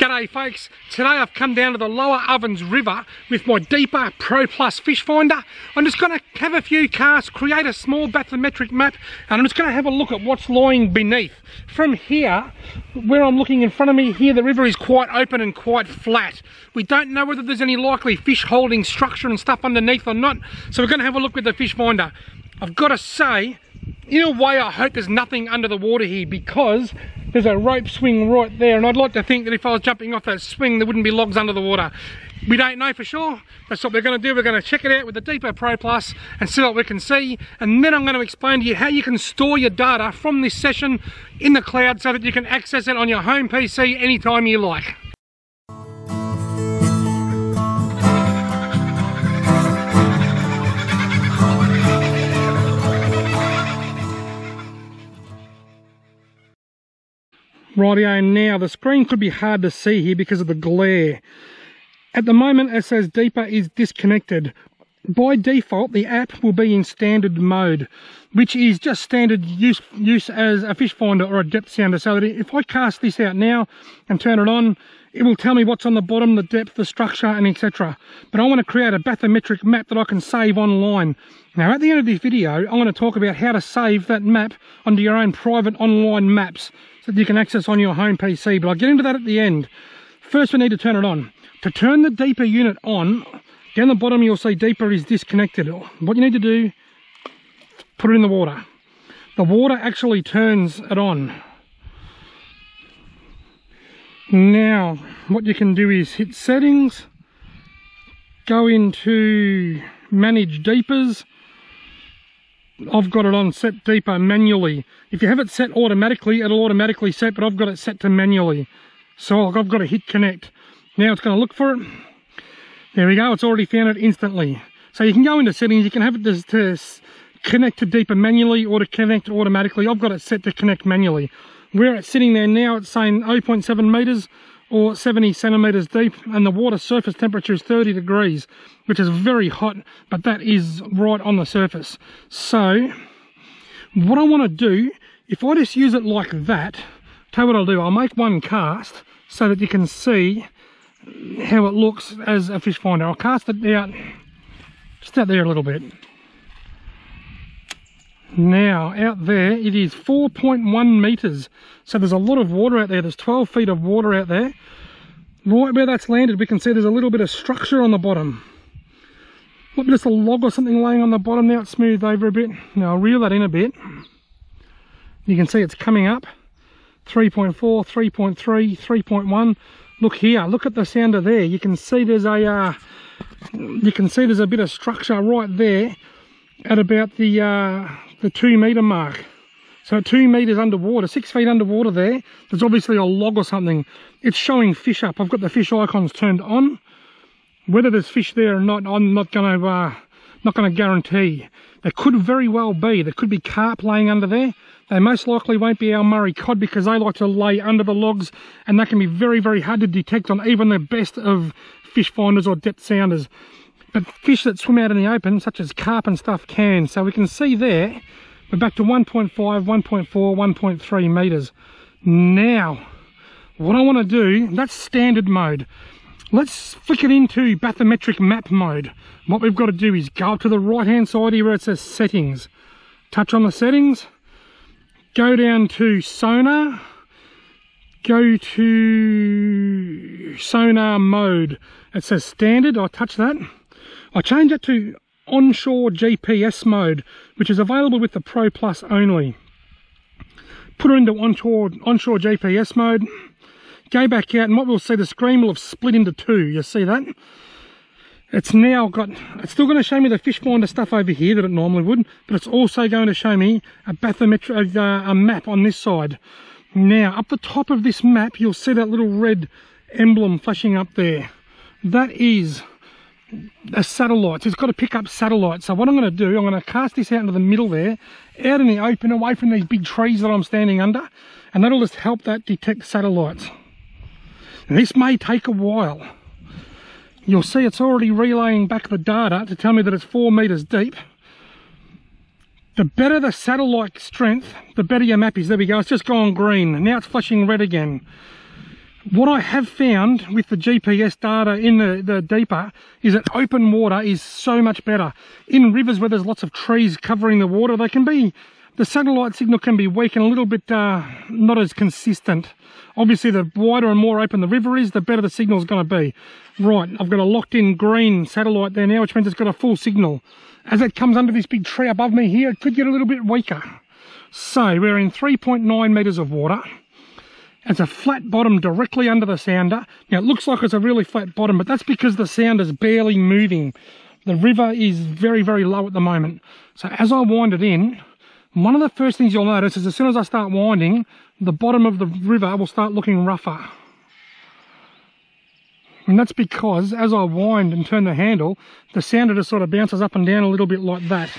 G'day folks, today I've come down to the Lower Ovens River with my Deeper Pro Plus fish finder. I'm just going to have a few casts, create a small bathymetric map, and I'm just going to have a look at what's lying beneath. From here, where I'm looking in front of me here, the river is quite open and quite flat. We don't know whether there's any likely fish holding structure and stuff underneath or not, so we're going to have a look with the fish finder. I've got to say, in a way I hope there's nothing under the water here, because there's a rope swing right there, and I'd like to think that if I was jumping off that swing there wouldn't be logs under the water. We don't know for sure. That's what we're going to do. We're going to check it out with the Deeper Pro Plus and see what we can see, and then I'm going to explain to you how you can store your data from this session in the cloud so that you can access it on your home PC anytime you like. Rightio, now the screen could be hard to see here because of the glare. At the moment it says Deeper is disconnected. By default the app will be in standard mode, which is just standard use as a fish finder or a depth sounder, so that if I cast this out now and turn it on, it will tell me what's on the bottom, the depth, the structure and etc. But I want to create a bathymetric map that I can save online. Now at the end of this video I'm going to talk about how to save that map onto your own private online maps so that you can access on your home PC, but I'll get into that at the end. First we need to turn it on. To turn the Deeper unit on, down the bottom you'll see Deeper is disconnected. What you need to do, put it in the water. The water actually turns it on. Now what you can do is hit settings, go into manage Deepers. I've got it on set Deeper manually. If you have it set automatically it'll automatically set, but I've got it set to manually, so I've got to hit connect. Now it's going to look for it. There we go, it's already found it instantly. So you can go into settings, you can have it to connect to Deeper manually or to connect automatically. I've got it set to connect manually. Where it's sitting there now it's saying 0.7 meters or 70 centimeters deep, and the water surface temperature is 30 degrees, which is very hot, but that is right on the surface. So what I want to do, if I just use it like that, tell you what I'll do, I'll make one cast so that you can see how it looks as a fish finder. I'll cast it out, just out there a little bit. Now out there it is 4.1 meters, so there's a lot of water out there. There's 12 feet of water out there. Right where that's landed we can see there's a little bit of structure on the bottom. Look, just a log or something laying on the bottom. Now it's smoothed over a bit. Now I'll reel that in a bit. You can see it's coming up 3.4, 3.3, 3.1. Look here, look at the sounder there. You can see there's a you can see there's a bit of structure right there at about the 2 meter mark. So at 2 meters underwater, 6 feet underwater there, there's obviously a log or something. It's showing fish up. I've got the fish icons turned on. Whether there's fish there or not, I'm not going to guarantee. There could very well be. There could be carp laying under there. They most likely won't be our Murray cod, because they like to lay under the logs, and that can be very, very hard to detect on even the best of fish finders or depth sounders. But fish that swim out in the open, such as carp and stuff, can. So we can see there, we're back to 1.5, 1.4, 1.3 meters. Now, what I want to do, that's standard mode. Let's flick it into bathymetric map mode. What we've got to do is go up to the right-hand side here where it says settings. Touch on the settings, go down to sonar, go to sonar mode. It says standard, I touch that. I change it to onshore GPS mode, which is available with the Pro Plus only. Put it into onshore GPS mode. Go back out, and what we'll see, the screen will have split into two. You see that? It's now got, it's still going to show me the fish finder stuff over here that it normally would, but it's also going to show me a bathymetric, a map on this side. Now, up the top of this map, you'll see that little red emblem flashing up there. That is a satellite. It's got to pick up satellites. So what I'm going to do, I'm going to cast this out into the middle there, out in the open, away from these big trees that I'm standing under, and that'll just help that detect satellites. This may take a while. You'll see it's already relaying back the data to tell me that it's 4 meters deep. The better the satellite strength, the better your map is. There we go, it's just gone green. Now it's flashing red again. What I have found with the GPS data in the Deeper is that open water is so much better. In rivers where there's lots of trees covering the water, they can be, the satellite signal can be weak and a little bit not as consistent. Obviously, the wider and more open the river is, the better the signal's going to be. Right, I've got a locked-in green satellite there now, which means it's got a full signal. As it comes under this big tree above me here, it could get a little bit weaker. So, we're in 3.9 metres of water. It's a flat bottom directly under the sounder. Now, it looks like it's a really flat bottom, but that's because the sounder's barely moving. The river is very, very low at the moment. So, as I wind it in, one of the first things you'll notice is as soon as I start winding, the bottom of the river will start looking rougher. And that's because as I wind and turn the handle, the sounder just sort of bounces up and down a little bit like that.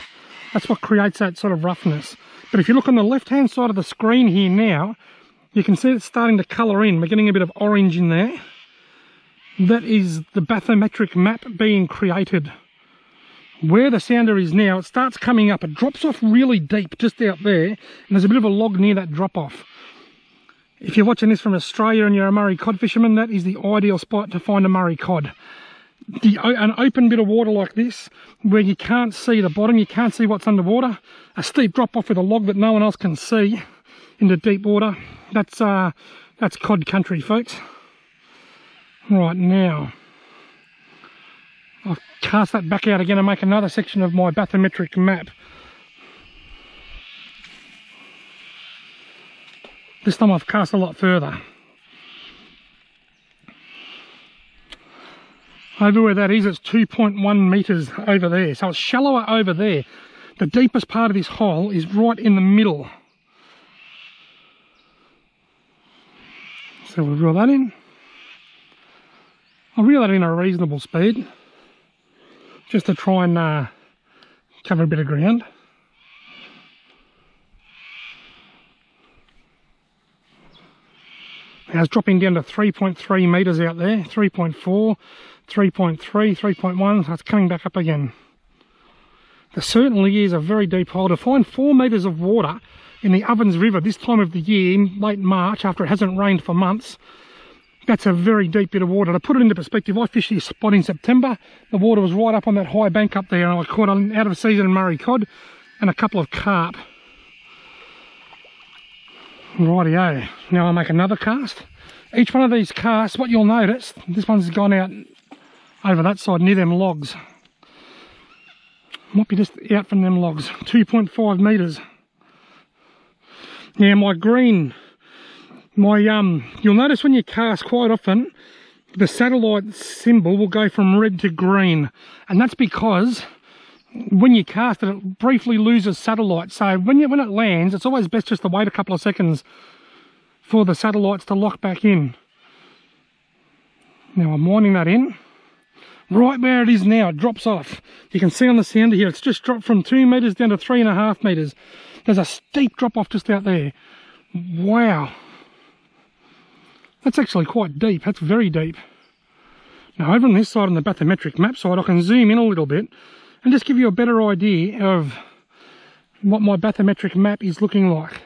That's what creates that sort of roughness. But if you look on the left-hand side of the screen here now, you can see it's starting to colour in. We're getting a bit of orange in there. That is the bathymetric map being created. Where the sounder is now, it starts coming up. It drops off really deep just out there, and there's a bit of a log near that drop off. If you're watching this from Australia and you're a Murray cod fisherman, that is the ideal spot to find a Murray cod. An open bit of water like this, where you can't see the bottom, you can't see what's underwater, a steep drop off with a log that no one else can see into deep water. That's cod country, folks. Right now, I'll cast that back out again and make another section of my bathymetric map. This time I've cast a lot further. Over where that is, it's 2.1 metres over there, so it's shallower over there. The deepest part of this hole is right in the middle. So we'll reel that in. I'll reel that in at a reasonable speed, just to try and cover a bit of ground. Now it's dropping down to 3.3 metres out there, 3.4, 3.3, 3.1, so it's coming back up again. There certainly is a very deep hole. To find 4 metres of water in the Ovens River this time of the year, in late March, after it hasn't rained for months, that's a very deep bit of water. To put it into perspective, I fished this spot in September. The water was right up on that high bank up there, and I caught an out-of-season Murray cod and a couple of carp. Rightio. Now I'll make another cast. Each one of these casts, what you'll notice, this one's gone out over that side near them logs. Might be just out from them logs. 2.5 metres. Now my green... you'll notice when you cast quite often, the satellite symbol will go from red to green, and that's because when you cast it, it briefly loses satellite. So when it lands, it's always best just to wait a couple of seconds for the satellites to lock back in. Now I'm winding that in. Right where it is now, it drops off. You can see on the sounder here, it's just dropped from 2 metres down to 3.5 metres. There's a steep drop off just out there. Wow. That's actually quite deep, that's very deep. Now over on this side, on the bathymetric map side, I can zoom in a little bit and just give you a better idea of what my bathymetric map is looking like.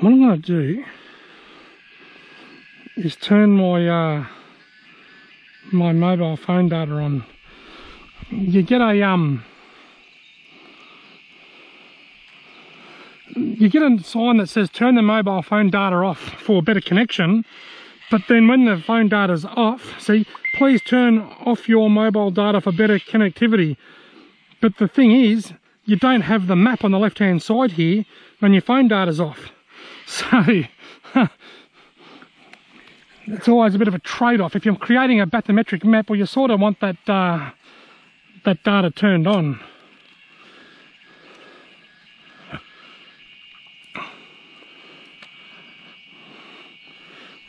What I'm going to do is turn my, my mobile phone data on. You get a sign that says turn the mobile phone data off for better connection, but then when the phone data's off, see, please turn off your mobile data for better connectivity. But the thing is, you don't have the map on the left hand side here when your phone data's off, so it's always a bit of a trade-off. If you're creating a bathymetric map, well, you sort of want that that data turned on.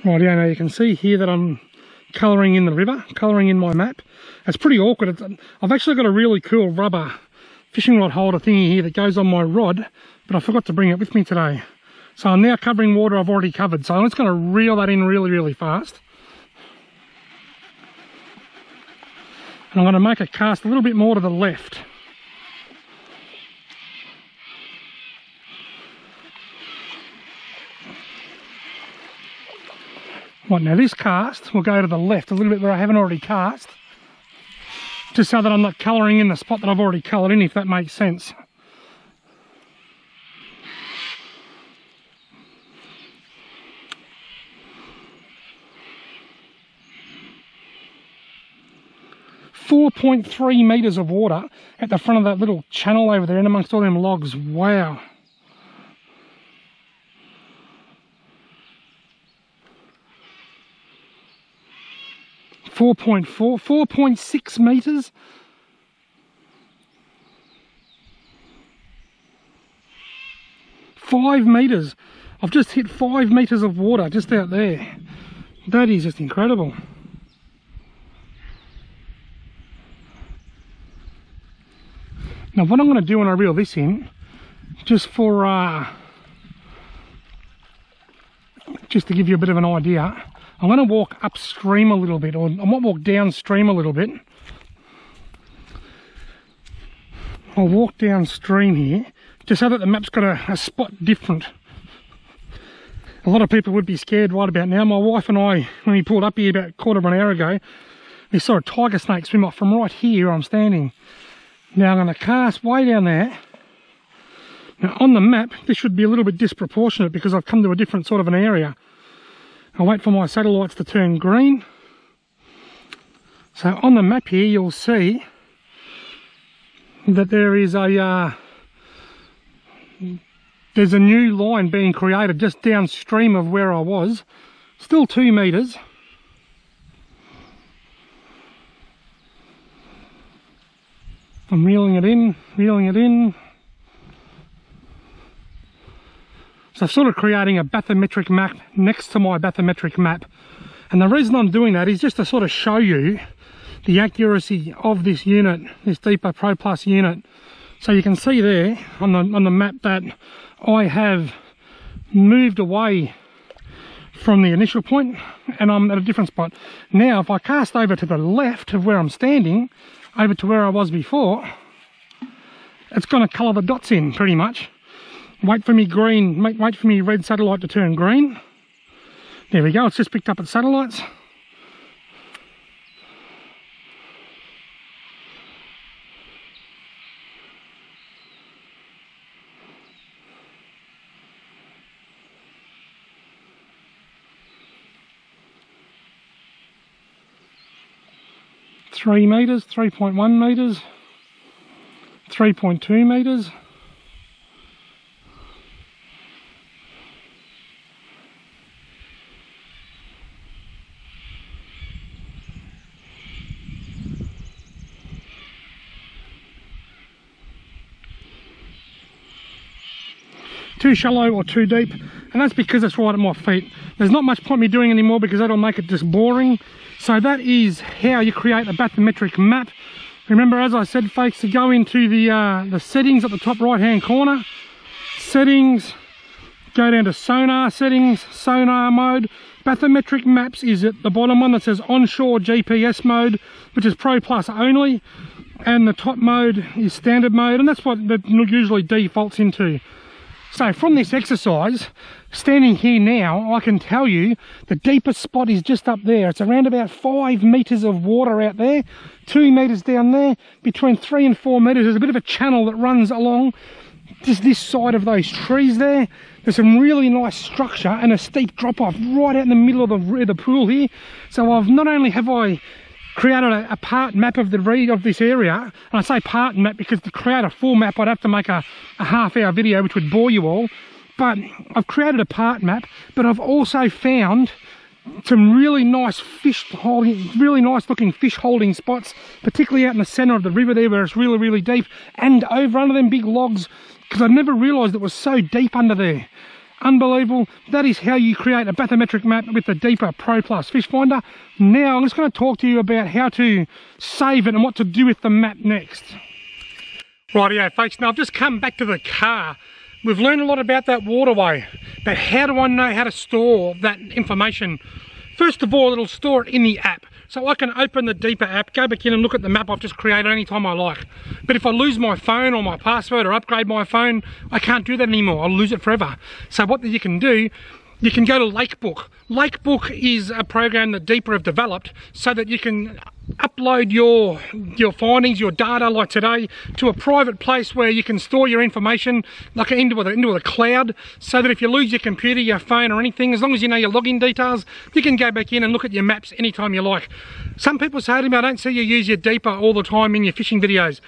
Right, yeah, now you can see here that I'm colouring in the river, colouring in my map. It's pretty awkward. I've actually got a really cool rubber fishing rod holder thingy here that goes on my rod, but I forgot to bring it with me today. So I'm now covering water I've already covered, so I'm just going to reel that in really, really fast. and I'm going to make a cast a little bit more to the left. Right, now this cast will go to the left a little bit where I haven't already cast, just so that I'm not colouring in the spot that I've already coloured in, if that makes sense. .3 meters of water at the front of that little channel over there and amongst all them logs. Wow. .6 meters. I've just hit 5 meters of water just out there. That is just incredible. Now what I'm going to do when I reel this in, just to give you a bit of an idea, I'm going to walk upstream a little bit, or I might walk downstream a little bit. I'll walk downstream here, just so that the map's got a spot different. A lot of people would be scared right about now. My wife and I, when we pulled up here about a quarter of an hour ago, we saw a tiger snake swim off from right here where I'm standing. Now I'm going to cast way down there. Now on the map, this should be a little bit disproportionate because I've come to a different sort of an area. I'll wait for my satellites to turn green. So on the map here, you'll see that there is a, there's a new line being created just downstream of where I was. Still 2 meters. I'm reeling it in. So I'm sort of creating a bathymetric map next to my bathymetric map. And the reason I'm doing that is just to sort of show you the accuracy of this unit, this Deeper Pro Plus unit. So you can see there on the map that I have moved away from the initial point and I'm at a different spot. Now, if I cast over to the left of where I'm standing, over to where I was before, it's going to colour the dots in pretty much. Wait for me green, wait for me red satellite to turn green. There we go, it's just picked up its satellites. .3 meters, 3.1 meters, 3.2 meters. Too shallow or too deep, and that's because it's right at my feet. There's not much point me doing anymore because that'll make it just boring. So that is how you create a bathymetric map. Remember, as I said, folks, to go into the settings at the top right hand corner, settings, go down to sonar settings, sonar mode. Bathymetric maps is at the bottom one that says onshore GPS mode, which is Pro Plus only, and the top mode is standard mode, and that's what it usually defaults into. So from this exercise, standing here now, I can tell you the deepest spot is just up there. It's around about 5 meters of water out there, 2 meters down there, between 3 and 4 meters. There's a bit of a channel that runs along just this side of those trees there. There's some really nice structure and a steep drop off right out in the middle of the pool here. So I've not only have I created a part map of the of this area, and I say part map because to create a full map I'd have to make a half-hour video which would bore you all, but I've created a part map, but I've also found some really nice really nice looking fish holding spots, particularly out in the center of the river there where it's really deep, and over under them big logs, because I never realized it was so deep under there. Unbelievable. That is how you create a bathymetric map with the Deeper Pro Plus Fish Finder. Now I'm just going to talk to you about how to save it and what to do with the map next. Rightio folks, now I've just come back to the car. We've learned a lot about that waterway, but how do I know how to store that information? First of all, it'll store it in the app. So I can open the Deeper app, go back in and look at the map I've just created anytime I like. But if I lose my phone or my password or upgrade my phone, I can't do that anymore. I'll lose it forever. So what you can do, you can go to Lakebook. Lakebook is a program that Deeper have developed so that you can upload your findings, your data like today, to a private place where you can store your information like into the cloud, so that if you lose your computer, your phone or anything, as long as you know your login details, you can go back in and look at your maps anytime you like. Some people say to me, I don't see you use your Deeper all the time in your fishing videos.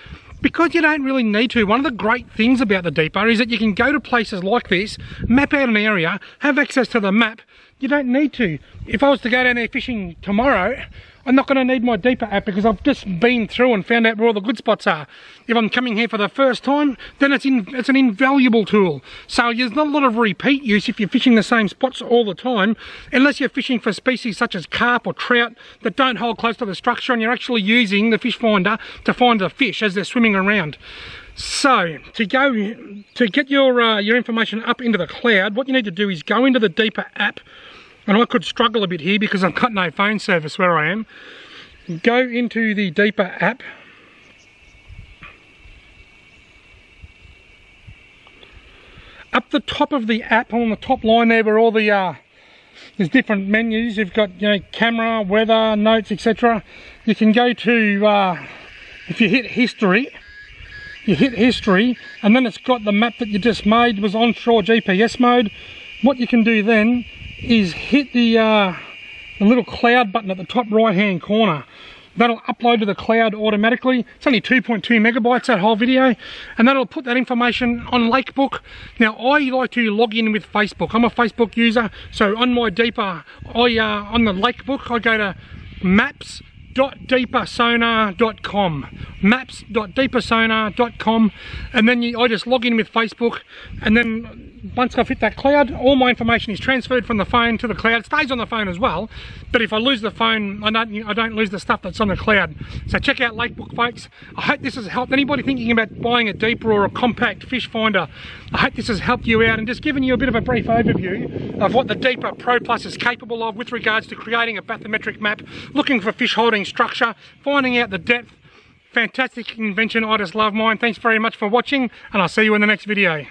Because you don't really need to. One of the great things about the Deeper is that you can go to places like this, map out an area, have access to the map. You don't need to. If I was to go down there fishing tomorrow, I'm not going to need my Deeper app because I've just been through and found out where all the good spots are. If I'm coming here for the first time, then it's an invaluable tool. So there's not a lot of repeat use if you're fishing the same spots all the time, unless you're fishing for species such as carp or trout that don't hold close to the structure and you're actually using the fish finder to find the fish as they're swimming around. So, to get your information up into the cloud, what you need to do is go into the Deeper app, and I could struggle a bit here because I've got no phone service where I am. Go into the Deeper app. Up the top of the app, on the top line there where all the, there's different menus. You've got, you know, camera, weather, notes, etc. You can go to, if you hit history, you hit history, and then it's got the map that you just made was onshore GPS mode. What you can do then is hit the little cloud button at the top right hand corner. That'll upload to the cloud automatically. It's only 2.2 megabytes, that whole video, and that'll put that information on Lakebook. Now I like to log in with Facebook. I'm a Facebook user, so on my Deeper, on the Lakebook, I go to maps.deepersonar.com, and then I just log in with Facebook, and then once I've hit that cloud, all my information is transferred from the phone to the cloud. It stays on the phone as well, but if I lose the phone, I don't lose the stuff that's on the cloud. So check out Lakebook, folks. I hope this has helped anybody thinking about buying a Deeper or a compact fish finder. I hope this has helped you out and just given you a bit of a brief overview of what the Deeper Pro Plus is capable of with regards to creating a bathymetric map, looking for fish holding structure, finding out the depth. Fantastic invention, I just love mine. Thanks very much for watching, and I'll see you in the next video.